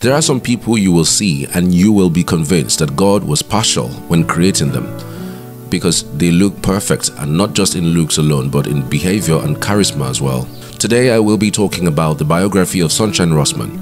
There are some people you will see and you will be convinced that God was partial when creating them, because they look perfect, and not just in looks alone but in behavior and charisma as well. Today I will be talking about the biography of Sunshine Rossman.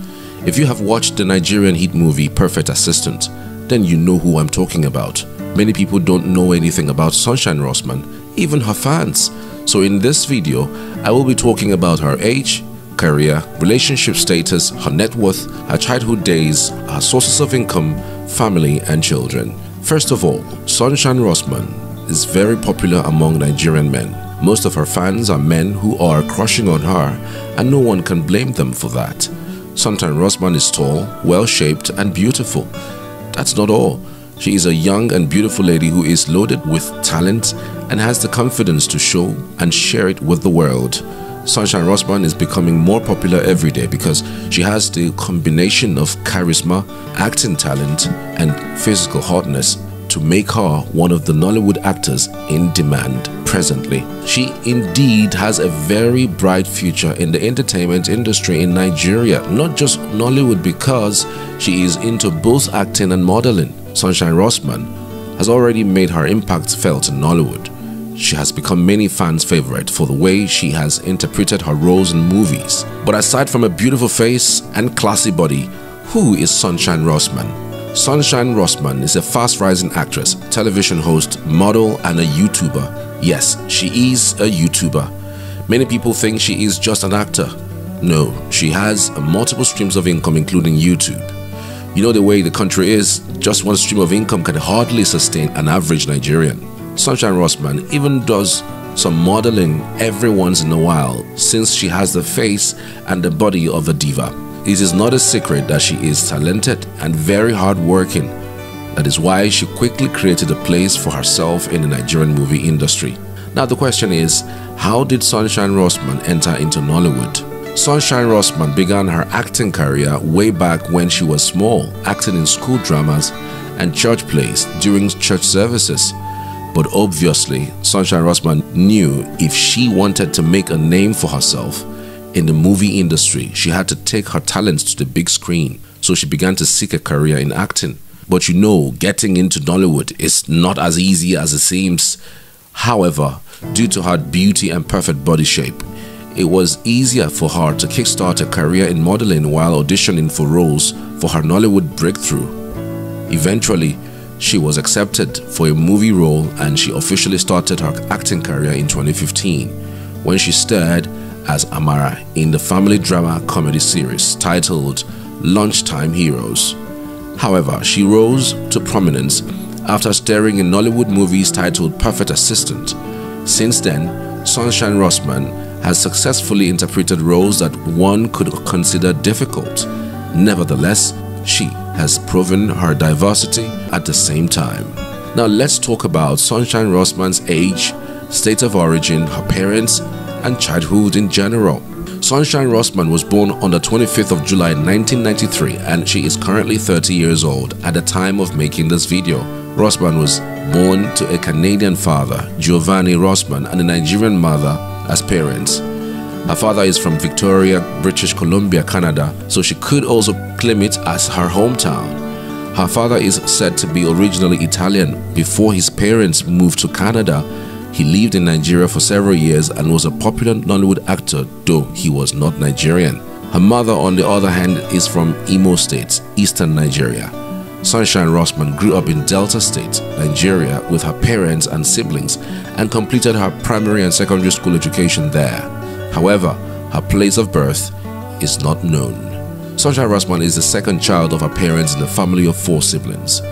If you have watched the Nigerian hit movie Perfect Assistant, then you know who I'm talking about. Many people don't know anything about Sunshine Rossman, even her fans. So in this video, I will be talking about her age, career, relationship status, her net worth, her childhood days, her sources of income, family and children. First of all, Sunshine Rossman is very popular among Nigerian men. Most of her fans are men who are crushing on her, and no one can blame them for that. Sunshine Rossman is tall, well-shaped and beautiful. That's not all. She is a young and beautiful lady who is loaded with talent and has the confidence to show and share it with the world. Sunshine Rossman is becoming more popular every day because she has the combination of charisma, acting talent and physical hotness to make her one of the Nollywood actors in demand presently. She indeed has a very bright future in the entertainment industry in Nigeria, not just Nollywood, because she is into both acting and modeling. Sunshine Rossman has already made her impact felt in Nollywood. She has become many fans' favorite for the way she has interpreted her roles in movies. But aside from a beautiful face and classy body, who is Sunshine Rossman? Sunshine Rossman is a fast-rising actress, television host, model and a YouTuber. Yes, she is a YouTuber. Many people think she is just an actor. No, she has multiple streams of income, including YouTube. You know the way the country is, just one stream of income can hardly sustain an average Nigerian. Sunshine Rossman even does some modeling every once in a while, since she has the face and the body of a diva. It is not a secret that she is talented and very hardworking. That is why she quickly created a place for herself in the Nigerian movie industry. Now the question is, how did Sunshine Rossman enter into Nollywood? Sunshine Rossman began her acting career way back when she was small, acting in school dramas and church plays during church services. But obviously, Sunshine Rossman knew if she wanted to make a name for herself in the movie industry, she had to take her talents to the big screen. So she began to seek a career in acting. But you know, getting into Nollywood is not as easy as it seems. However, due to her beauty and perfect body shape, it was easier for her to kickstart a career in modeling while auditioning for roles for her Nollywood breakthrough. Eventually, she was accepted for a movie role and she officially started her acting career in 2015 when she starred as Amara in the family drama comedy series titled Lunchtime Heroes. However, she rose to prominence after starring in Nollywood movies titled Perfect Assistant. Since then, Sunshine Rossman has successfully interpreted roles that one could consider difficult. Nevertheless, she has proven her diversity at the same time. Now let's talk about Sunshine Rossman's age, state of origin, her parents, and childhood in general. Sunshine Rossman was born on the 25th of July 1993 and she is currently 30 years old at the time of making this video. Rossman was born to a Canadian father, Giovanni Rossman, and a Nigerian mother as parents. Her father is from Victoria, British Columbia, Canada, so she could also claim it as her hometown. Her father is said to be originally Italian. Before his parents moved to Canada, he lived in Nigeria for several years and was a popular Nollywood actor, though he was not Nigerian. Her mother, on the other hand, is from Imo State, Eastern Nigeria. Sunshine Rossman grew up in Delta State, Nigeria, with her parents and siblings and completed her primary and secondary school education there. However, her place of birth is not known. Sunshine Rossman is the second child of her parents in a family of 4 siblings.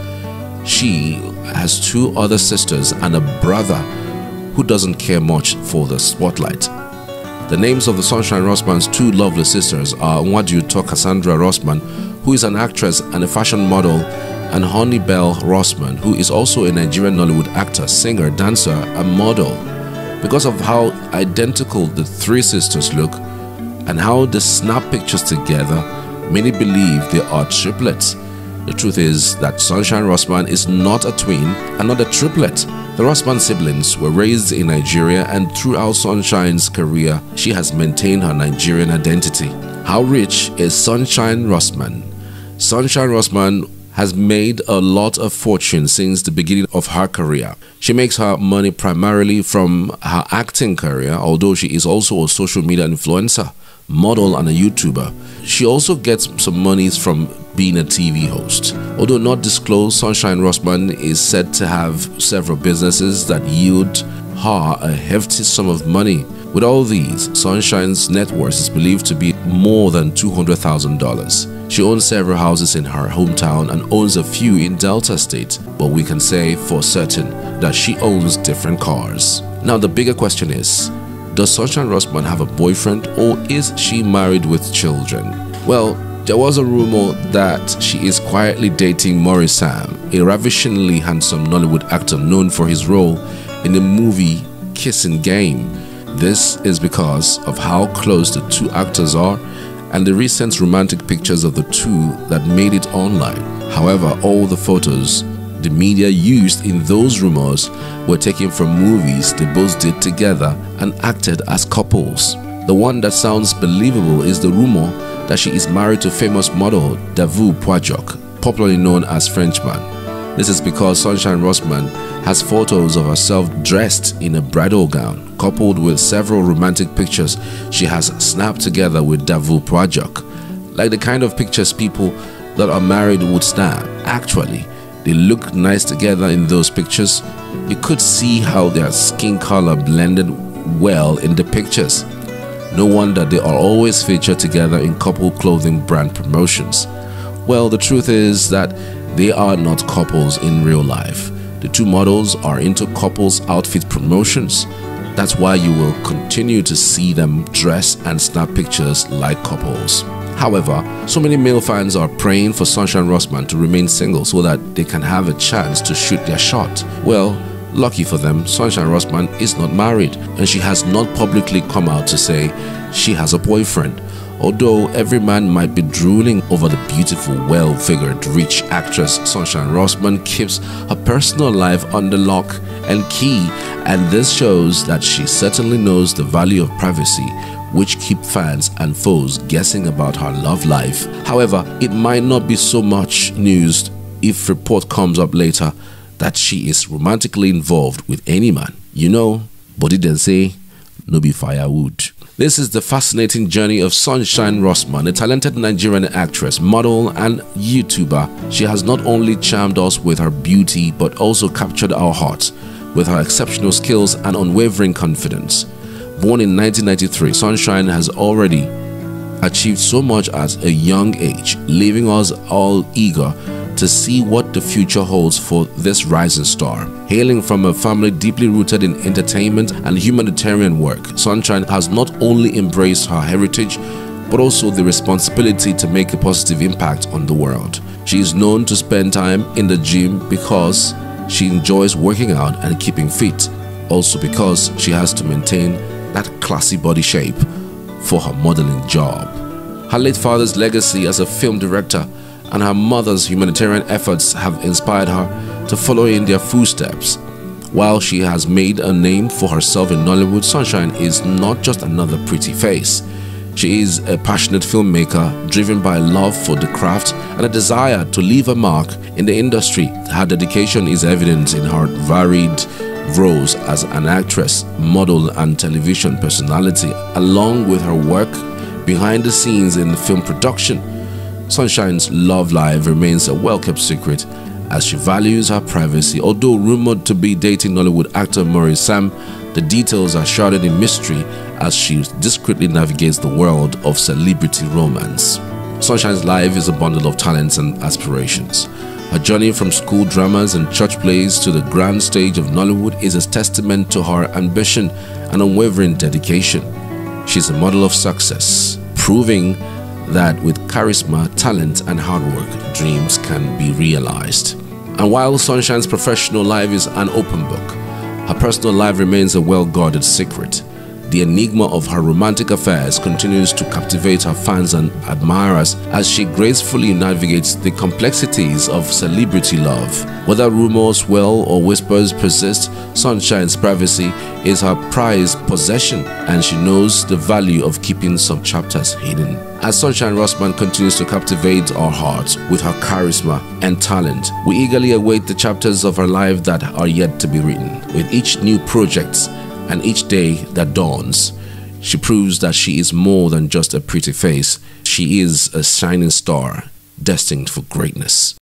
She has 2 other sisters and a brother who doesn't care much for the spotlight. The names of the Sunshine Rossman's 2 lovely sisters are Nwadiuto Cassandra Rossman, who is an actress and a fashion model, and Honey Bell Rossman, who is also a Nigerian Nollywood actor, singer, dancer, and model. Because of how identical the 3 sisters look and how they snap pictures together, many believe they are triplets. The truth is that Sunshine Rossman is not a twin and not a triplet. The Rossman siblings were raised in Nigeria, and throughout Sunshine's career, she has maintained her Nigerian identity. How rich is Sunshine Rossman? Sunshine Rossman has made a lot of fortune since the beginning of her career. She makes her money primarily from her acting career, although she is also a social media influencer, model, and a YouTuber. She also gets some monies from being a TV host. Although not disclosed, Sunshine Rossman is said to have several businesses that yield her a hefty sum of money. With all these, Sunshine's net worth is believed to be more than $200,000. She owns several houses in her hometown and owns a few in Delta State, but we can say for certain that she owns different cars. Now the bigger question is, does Sunshine Rossman have a boyfriend, or is she married with children? Well, there was a rumor that she is quietly dating Maurice Sam, a ravishingly handsome Nollywood actor known for his role in the movie Kissing Game. This is because of how close the two actors are and the recent romantic pictures of the two that made it online. However, all the photos the media used in those rumors were taken from movies they both did together and acted as couples. The one that sounds believable is the rumor that she is married to famous model Davout Poijoc, popularly known as Frenchman. This is because Sunshine Rossman has photos of herself dressed in a bridal gown, coupled with several romantic pictures she has snapped together with Davout Poijoc, like the kind of pictures people that are married would snap. Actually, they look nice together in those pictures. You could see how their skin color blended well in the pictures. No wonder they are always featured together in couple clothing brand promotions. Well, the truth is that they are not couples in real life. The two models are into couples outfit promotions. That's why you will continue to see them dress and snap pictures like couples. However, so many male fans are praying for Sunshine Rossman to remain single so that they can have a chance to shoot their shot. Well, lucky for them, Sunshine Rossman is not married, and she has not publicly come out to say she has a boyfriend. Although every man might be drooling over the beautiful, well-figured, rich actress, Sunshine Rossman keeps her personal life under lock and key, and this shows that she certainly knows the value of privacy, which keep fans and foes guessing about her love life. However, it might not be so much news if report comes up later that she is romantically involved with any man. You know, body then say, no be firewood. This is the fascinating journey of Sunshine Rossman, a talented Nigerian actress, model, and YouTuber. She has not only charmed us with her beauty but also captured our hearts with her exceptional skills and unwavering confidence. Born in 1993, Sunshine has already achieved so much at a young age, leaving us all eager to see what the future holds for this rising star. Hailing from a family deeply rooted in entertainment and humanitarian work, Sunshine has not only embraced her heritage but also the responsibility to make a positive impact on the world. She is known to spend time in the gym because she enjoys working out and keeping fit, also because she has to maintain that classy body shape for her modeling job. Her late father's legacy as a film director and her mother's humanitarian efforts have inspired her to follow in their footsteps. While she has made a name for herself in Nollywood, Sunshine is not just another pretty face. She is a passionate filmmaker driven by love for the craft and a desire to leave a mark in the industry. Her dedication is evident in her varied roles as an actress, model, and television personality, along with her work behind the scenes in film production. Sunshine's love life remains a well-kept secret as she values her privacy. Although rumored to be dating Nollywood actor Maurice Sam, the details are shrouded in mystery as she discreetly navigates the world of celebrity romance. Sunshine's life is a bundle of talents and aspirations. Her journey from school dramas and church plays to the grand stage of Nollywood is a testament to her ambition and unwavering dedication. She's a model of success, proving that with charisma, talent, and hard work, dreams can be realized. And while Sunshine's professional life is an open book, her personal life remains a well-guarded secret. the enigma of her romantic affairs continues to captivate her fans and admirers as she gracefully navigates the complexities of celebrity love. Whether rumors, swirl, or whispers persist, Sunshine's privacy is her prized possession, and she knows the value of keeping some chapters hidden. As Sunshine Rossman continues to captivate our hearts with her charisma and talent, we eagerly await the chapters of her life that are yet to be written. With each new project and each day that dawns, she proves that she is more than just a pretty face. She is a shining star destined for greatness.